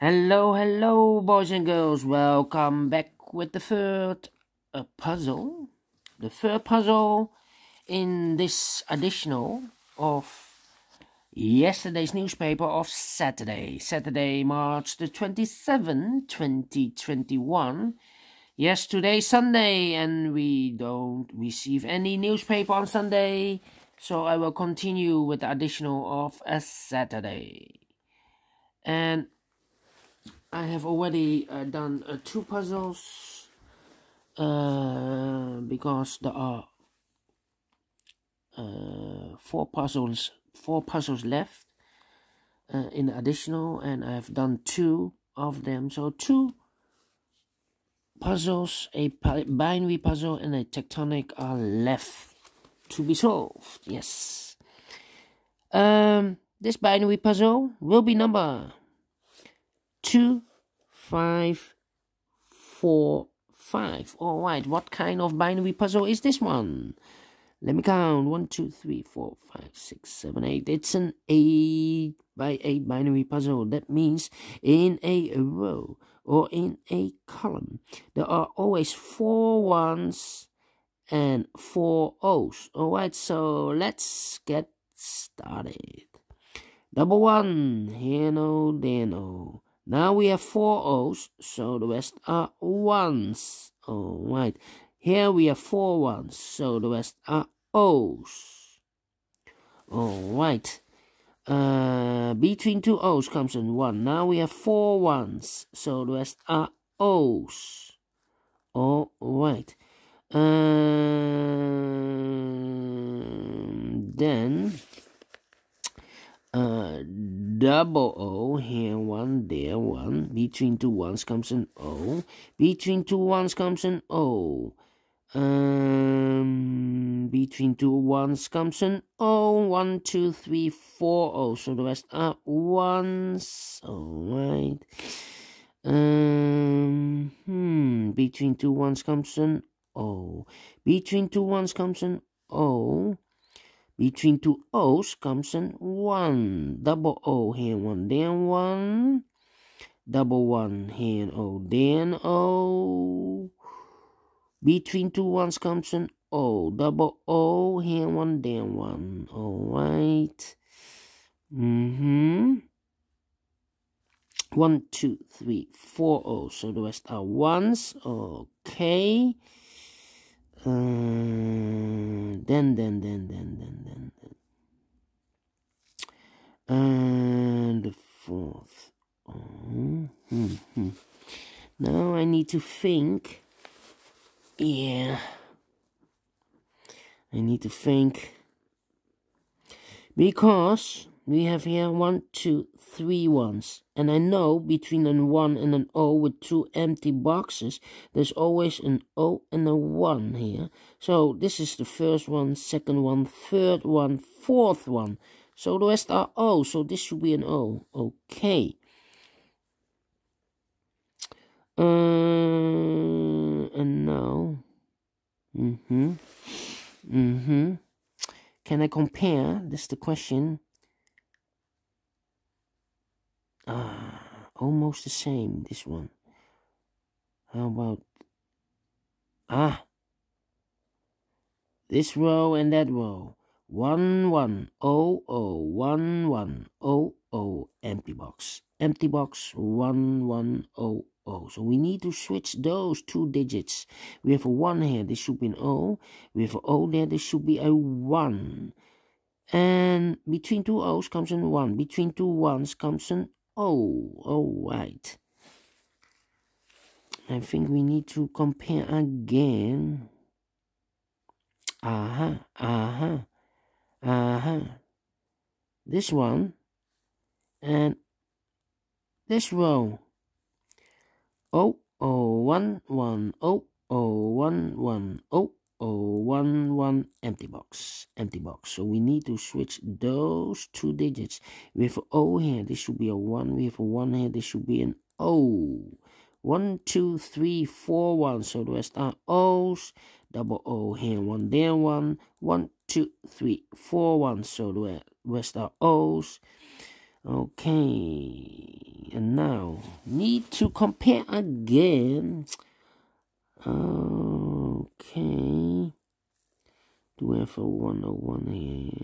Hello boys and girls, welcome back with the third puzzle. The third puzzle in this additional of yesterday's newspaper of Saturday. Saturday, March the 27th, 2021. Yes, today's Sunday and we don't receive any newspaper on Sunday. So I will continue with the additional of a Saturday. And I have already done two puzzles because there are four puzzles left in the additional, and I've done two of them. So two puzzles, a binary puzzle and a tectonic, are left to be solved. Yes. This binary puzzle will be number 2545. Alright, what kind of binary puzzle is this one? Let me count. 1, 2, 3, 4, 5, 6, 7, 8. It's an 8 by 8 binary puzzle. That means in a row or in a column, there are always 4 ones and 4 O's. Alright, so let's get started. Double 1, here no, there no. Now we have 4 O's, so the rest are 1's. Alright, here we have 4 1's, so the rest are O's. Alright, between 2 O's comes in 1. Now we have 4 1's, so the rest are O's. Alright, then double O, here 1, there 1, between 2 ones comes an O, between 2 ones comes an O, between 2 ones comes an O, 1, 2, 3, 4 O, so the rest are 1's, alright, between 2 ones comes an O, between 2 ones comes an O, between 2 O's comes in 1. Double O, here 1, then 1. Double 1, here O, then O. Between 2 ones comes in O. Double O, here 1, then 1. Alright. 1, 2, 3, 4 O's. So the rest are 1's. Okay. Then. And the fourth. Now I need to think. Yeah. I need to think. Because we have here 1, 2, 3 ones. And I know between an 1 and an O with 2 empty boxes, there's always an O and a 1 here. So this is the first one, second one, third one, fourth one. So the rest are O, so this should be an O. Okay. And now... Can I compare? That's the question. Almost the same, this one. How about... this row and that row. 1, 1, O, O, 1, 1, O, O, empty box. Empty box, 1, 1, O, O. So we need to switch those 2 digits. We have a 1 here, this should be an O. We have an O there, this should be a 1. And between 2 O's comes an 1. Between 2 ones comes an O. Alright. I think we need to compare again. This one. And this row. O, O, 1, 1, O, O, 1, 1, O. Oh, 1, 1, empty box, empty box. So we need to switch those 2 digits. We have an O here, this should be a 1. We have a 1 here, this should be an O. 1, 2, 3, 4, 1. So the rest are O's. Double O here, 1 there, 1. 1, 2, 3, 4, 1. So the rest are O's. Okay. And now, need to compare again. Okay. Do we have a 101 here?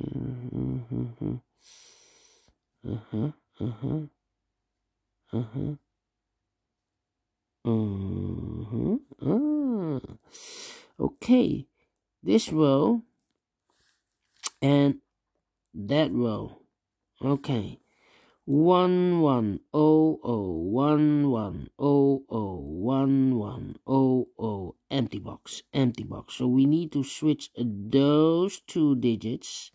Okay, this row and that row. Okay, 1 1 0 0 1 1 0 1 1 0 0, empty box, empty box. So we need to switch those two digits.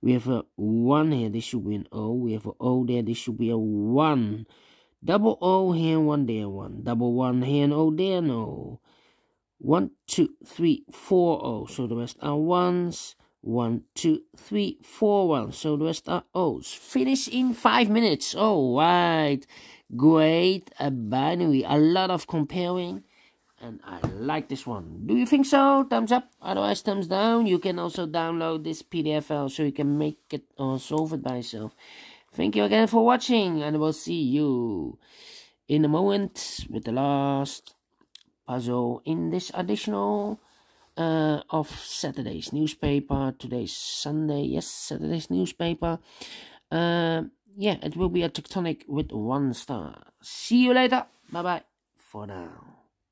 We have a 1 here, this should be an O. We have an O there, this should be a 1. Double O here, 1 there, 1. Double 1 here, and O there, no. 1, 2, 3, 4, O. So the rest are 1s. 1, 2, 3, 4, 1. So the rest are O's. Finish in 5 minutes. Alright. Great. A binary. A lot of comparing. And I like this one. Do you think so? Thumbs up, otherwise thumbs down. You can also download this PDF file so you can make it or solve it by yourself. Thank you again for watching, and we'll see you in a moment with the last puzzle in this additional of Saturday's newspaper. Today's Sunday, yes, Saturday's newspaper. Yeah, it will be a Tectonic with 1 star. See you later. Bye-bye for now.